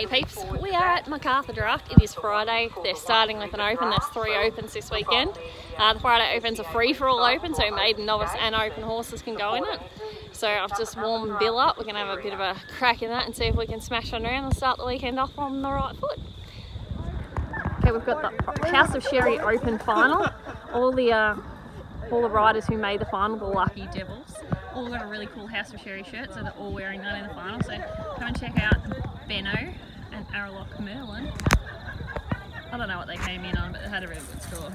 Hey peeps, we are at MacArthur Draft. It is Friday. They're starting with an open. There's 3 opens this weekend. The Friday open's a free-for-all open, so maiden, novice and open horses can go in it. So I've just warmed Bill up. We're going to have a bit of a crack in that and see if we can smash one around and start the weekend off on the right foot. Okay, we've got the House of Sherry Open Final. All the riders who made the final, the lucky devils, all got a really cool House of Sherry shirt, so they're all wearing that in the final. So come and check out Benno and Arralock Merlin. I don't know what they came in on, but they had a really good score.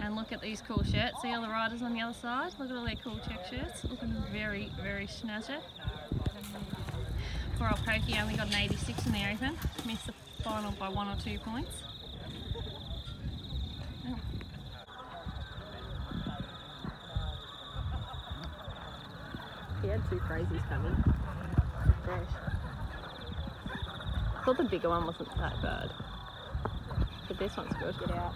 And look at these cool shirts. See all the riders on the other side? Look at all their cool check shirts. Looking very, very snazzy. Poor old Pokey only got an 86 in the open. Missed the final by 1 or 2 points. He had 2 crazies coming. Gosh. I thought the bigger one wasn't that bad. But this one's good. Get out.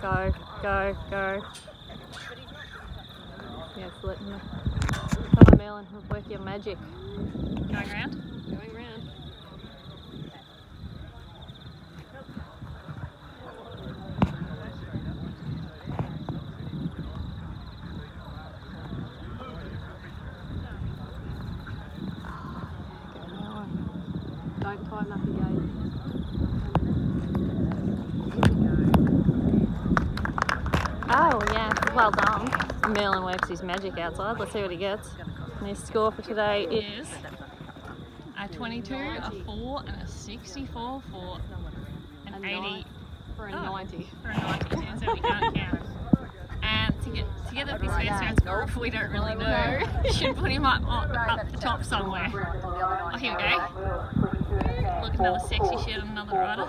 Go, go, go. Yeah, it's letting you. Come on, Merlin, work your magic. Going round? Going round. Oh yeah, well done. Merlin works his magic outside. Let's see what he gets. And his score for today is a 22, a 4 and a 64 for an 80. For a 90. For a 90, so we can't count. And to get up his first round score, if we don't really know, you should put him up the top somewhere. Oh, here we go. Look, another sexy shirt on another rider.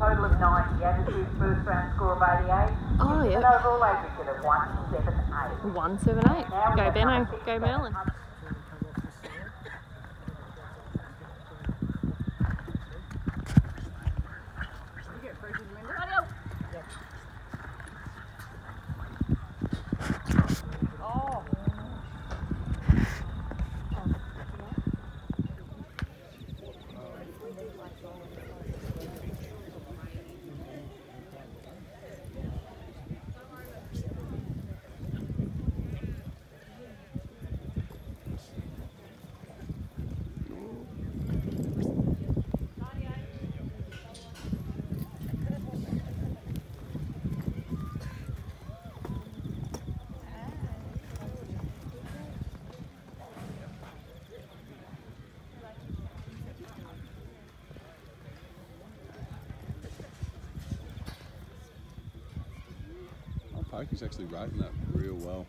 Total of 90. Attitude, first round score of 88. Oh, yeah. And overall aggregate of 178. 178. Go, Benno. Go, Merlin. He's actually riding that real well.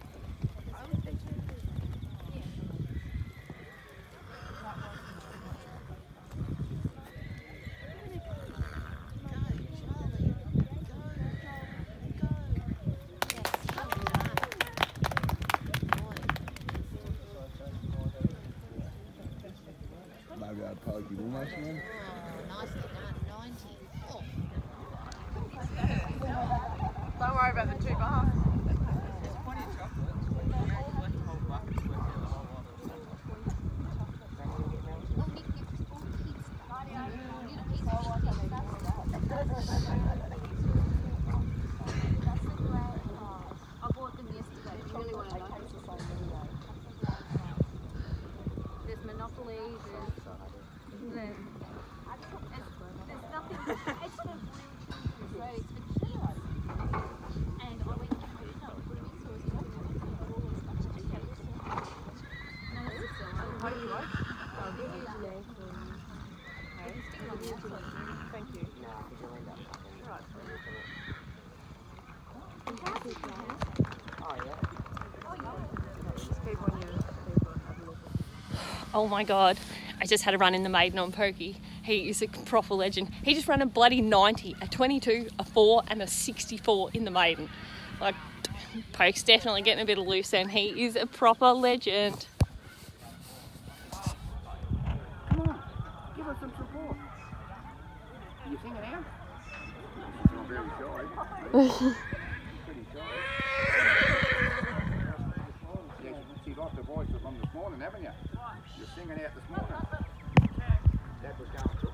Maybe I'd probably give him most of them. Don't worry about the 2 bars. There's plenty of chocolate. I bought them yesterday. If you really want to know, it's the same anyway. There's Monopoly, there's nothing. It's sort of really confusing. Oh my god, I just had a run in the maiden on Pokey. He is a proper legend. He just ran a bloody 90, a 22, a 4 and a 64 in the maiden. Like, Poke's definitely getting a bit of loose and he is a proper legend. Come on, give us some support. Are you hanging out? She's not very shy. Pretty shy. You've got the voice of them this morning, haven't you? singing out this morning. That was going through.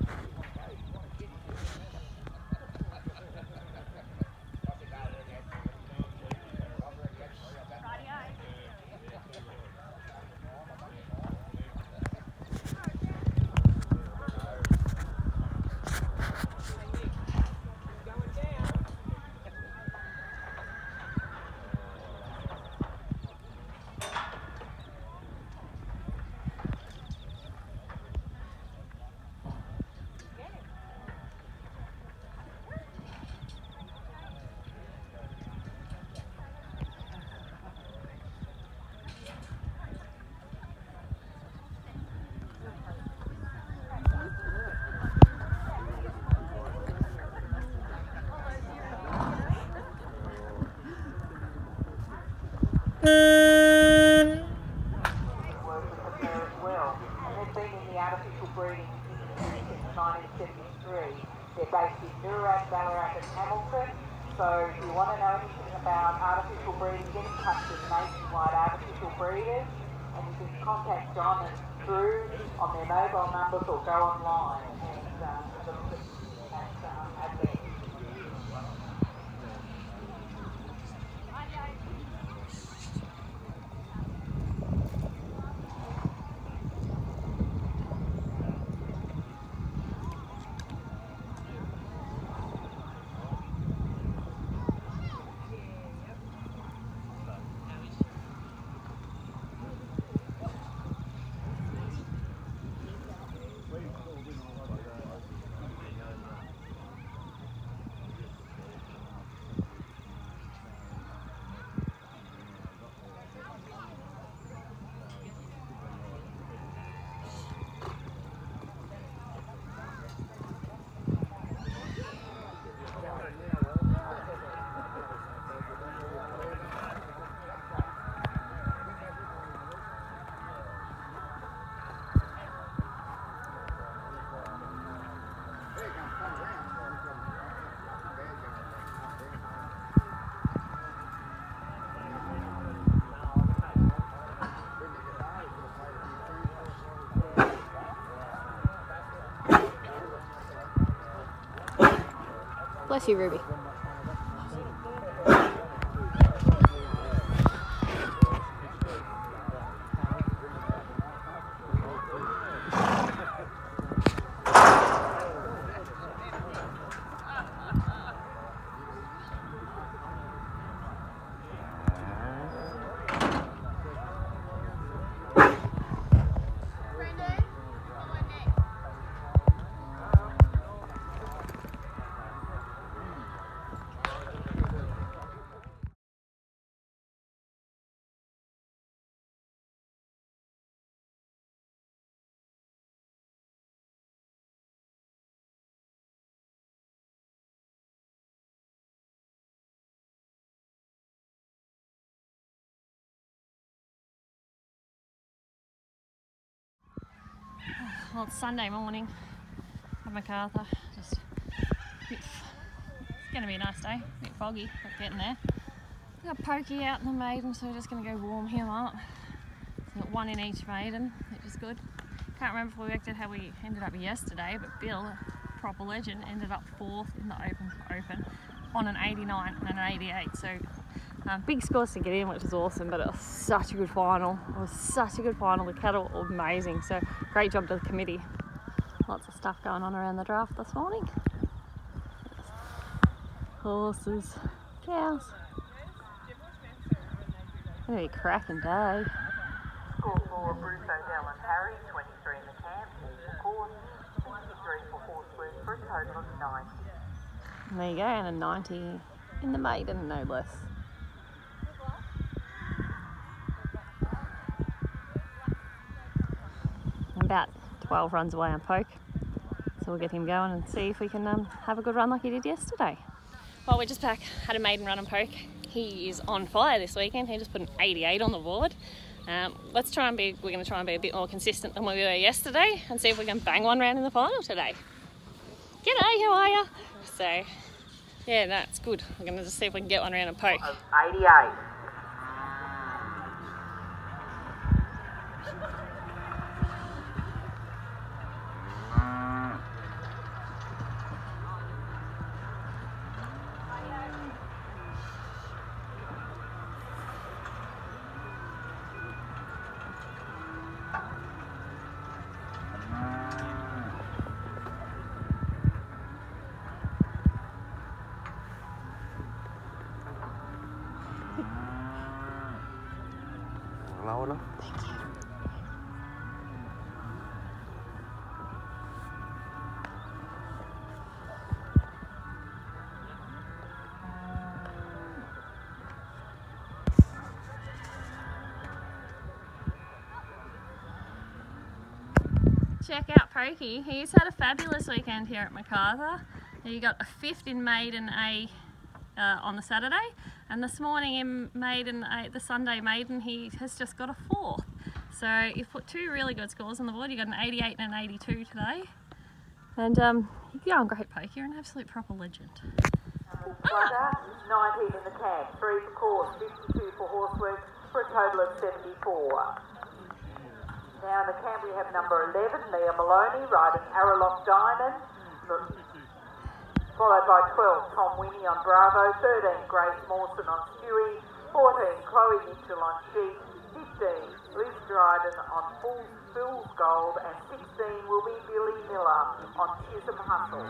So if you want to know anything about artificial breeding, get in touch with Nationwide Artificial Breeders, and you can contact John and Drew on their mobile numbers or go online and look at them. Bless you, Ruby. Well, it's Sunday morning at MacArthur. Just it's going to be a nice day. A bit foggy, but getting there. We've got Pokey out in the maiden, so we're just going to go warm him up. We've got one in each maiden, which is good. Can't remember if we worked out how we ended up yesterday, but Bill, a proper legend, ended up fourth in the open on an 89 and an 88. So big scores to get in, which is awesome, but it was such a good final. It was such a good final. The cattle were amazing, so great job to the committee. Lots of stuff going on around the draft this morning. Horses, cows. It's going to be a cracking day. Score for Bruce O'Dell and Harry, 23 in the camp, 4 for Gordon, 23 for Horseworth, for a total of 90. And there you go, and a 90 in the maiden, no less. About 12 runs away on Poke, so we'll get him going and see if we can have a good run like he did yesterday. Well, we just back had a maiden run on Poke. He is on fire this weekend. He just put an 88 on the board. Let's try and be. We're going to try and be a bit more consistent than we were yesterday, and see if we can bang one round in the final today. G'day, how are you? So, yeah, that's good. We're going to just see if we can get one round on Poke. 88. loud enough? Thank you. Check out Pokey. He's had a fabulous weekend here at MacArthur. He got a fifth in Maiden A on the Saturday, and this morning in Maiden A, the Sunday Maiden, he has just got a fourth. So you've put two really good scores on the board. You got an 88 and an 82 today. And yeah, I'm great Pokey. You're an absolute proper legend. Ah. 19 in the cab, 3 for course, 52 for horsework, for a total of 74. Now in the camp we have number 11, Leah Maloney, riding Arralock Diamond, followed by 12, Tom Winnie on Bravo, 13, Grace Mawson on Stewie, 14, Chloe Mitchell on Sheep, 15, Liz Dryden on Fool's Gold, and 16 will be Billy Miller on Tears of Hustle.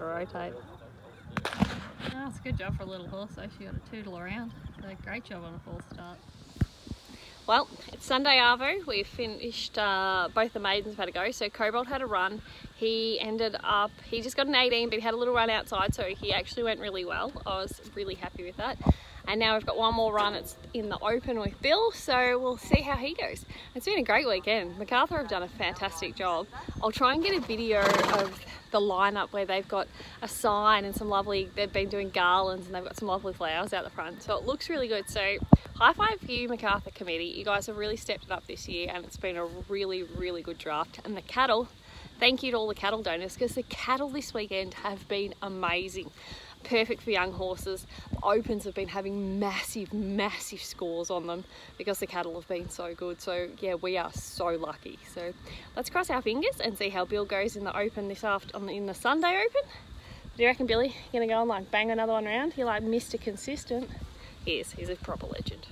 Rotate. Oh, it's a good job for a little horse, so she got to tootle around. So great job on a false start. Well, it's Sunday Arvo. We've finished both the maidens had a go. So Cobalt had a run. He ended up, he just got an 18, but he had a little run outside, so he actually went really well. I was really happy with that. And now we've got one more run. It's in the open with Bill, so we'll see how he goes. It's been a great weekend. MacArthur have done a fantastic job. I'll try and get a video of the lineup where they've got a sign and some lovely, they've been doing garlands and they've got some lovely flowers out the front. So it looks really good. So high five for you, MacArthur committee. You guys have really stepped it up this year and it's been a really, really good draft. And the cattle, thank you to all the cattle donors, because the cattle this weekend have been amazing. Perfect for young horses. The opens have been having massive scores on them because the cattle have been so good. So yeah, we are so lucky. So let's cross our fingers and see how Bill goes in the open this afternoon, in the Sunday open. Do you reckon Billy, you're gonna go and like bang another one around? You're like Mr. Consistent. He is, he's a proper legend.